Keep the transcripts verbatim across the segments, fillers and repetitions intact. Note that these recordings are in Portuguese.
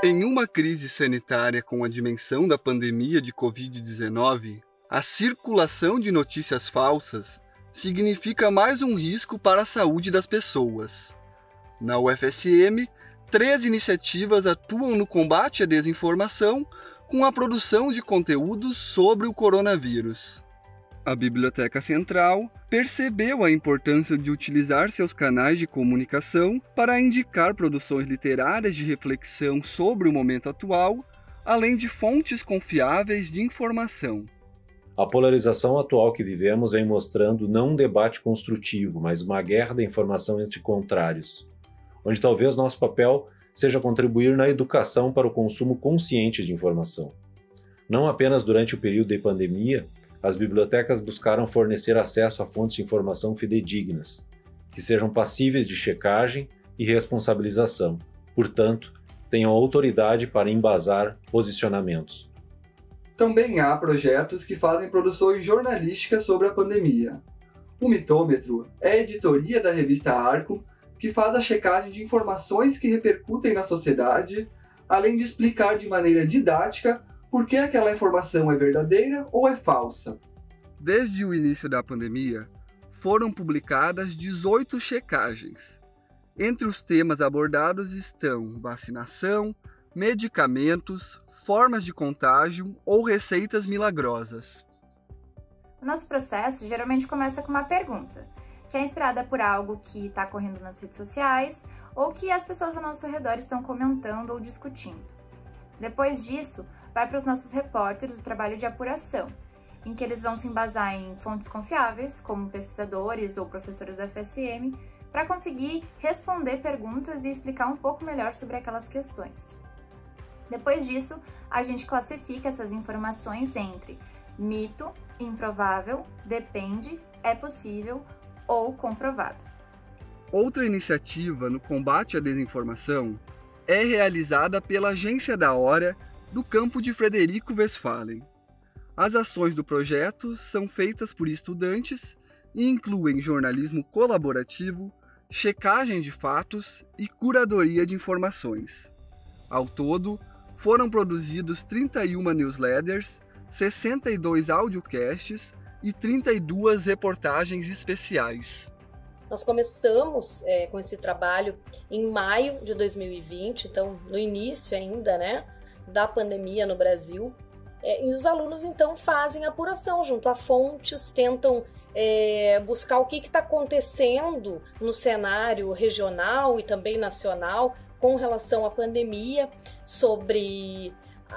Em uma crise sanitária com a dimensão da pandemia de covid dezenove, a circulação de notícias falsas significa mais um risco para a saúde das pessoas. Na U F S M, três iniciativas atuam no combate à desinformação com a produção de conteúdos sobre o coronavírus. A Biblioteca Central percebeu a importância de utilizar seus canais de comunicação para indicar produções literárias de reflexão sobre o momento atual, além de fontes confiáveis de informação. A polarização atual que vivemos vem mostrando não um debate construtivo, mas uma guerra da informação entre contrários, onde talvez nosso papel seja contribuir na educação para o consumo consciente de informação. Não apenas durante o período de pandemia, as bibliotecas buscaram fornecer acesso a fontes de informação fidedignas, que sejam passíveis de checagem e responsabilização, portanto, tenham autoridade para embasar posicionamentos. Também há projetos que fazem produções jornalísticas sobre a pandemia. O Mitômetro é a editoria da Revista Arco, que faz a checagem de informações que repercutem na sociedade, além de explicar de maneira didática por que aquela informação é verdadeira ou é falsa. Desde o início da pandemia, foram publicadas dezoito checagens. Entre os temas abordados estão vacinação, medicamentos, formas de contágio ou receitas milagrosas. O nosso processo geralmente começa com uma pergunta, que é inspirada por algo que está correndo nas redes sociais ou que as pessoas ao nosso redor estão comentando ou discutindo. Depois disso, vai para os nossos repórteres o trabalho de apuração, em que eles vão se embasar em fontes confiáveis, como pesquisadores ou professores da U F S M, para conseguir responder perguntas e explicar um pouco melhor sobre aquelas questões. Depois disso, a gente classifica essas informações entre mito, improvável, depende, é possível ou comprovado. Outra iniciativa no combate à desinformação é realizada pela Agência da Hora, do campo de Frederico Westphalen. As ações do projeto são feitas por estudantes e incluem jornalismo colaborativo, checagem de fatos e curadoria de informações. Ao todo, foram produzidos trinta e uma newsletters, sessenta e dois audiocasts e trinta e duas reportagens especiais. Nós começamos é, com esse trabalho em maio de dois mil e vinte, então no início ainda, né? da pandemia no Brasil, é, e os alunos então fazem apuração junto a fontes, tentam é, buscar o que está acontecendo no cenário regional e também nacional com relação à pandemia, sobre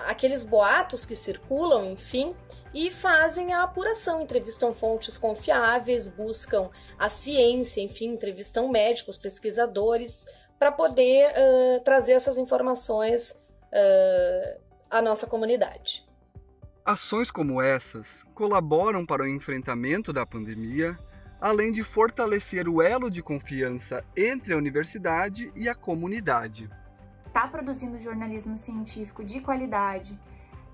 aqueles boatos que circulam, enfim, e fazem a apuração, entrevistam fontes confiáveis, buscam a ciência, enfim, entrevistam médicos, pesquisadores, para poder uh, trazer essas informações Uh, a nossa comunidade. Ações como essas colaboram para o enfrentamento da pandemia, além de fortalecer o elo de confiança entre a universidade e a comunidade. Está produzindo jornalismo científico de qualidade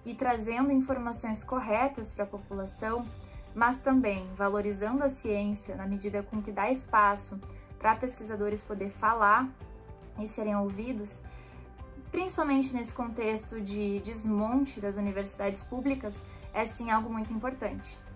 e trazendo informações corretas para a população, mas também valorizando a ciência na medida com que dá espaço para pesquisadores poder falar e serem ouvidos, principalmente nesse contexto de desmonte das universidades públicas, é sim algo muito importante.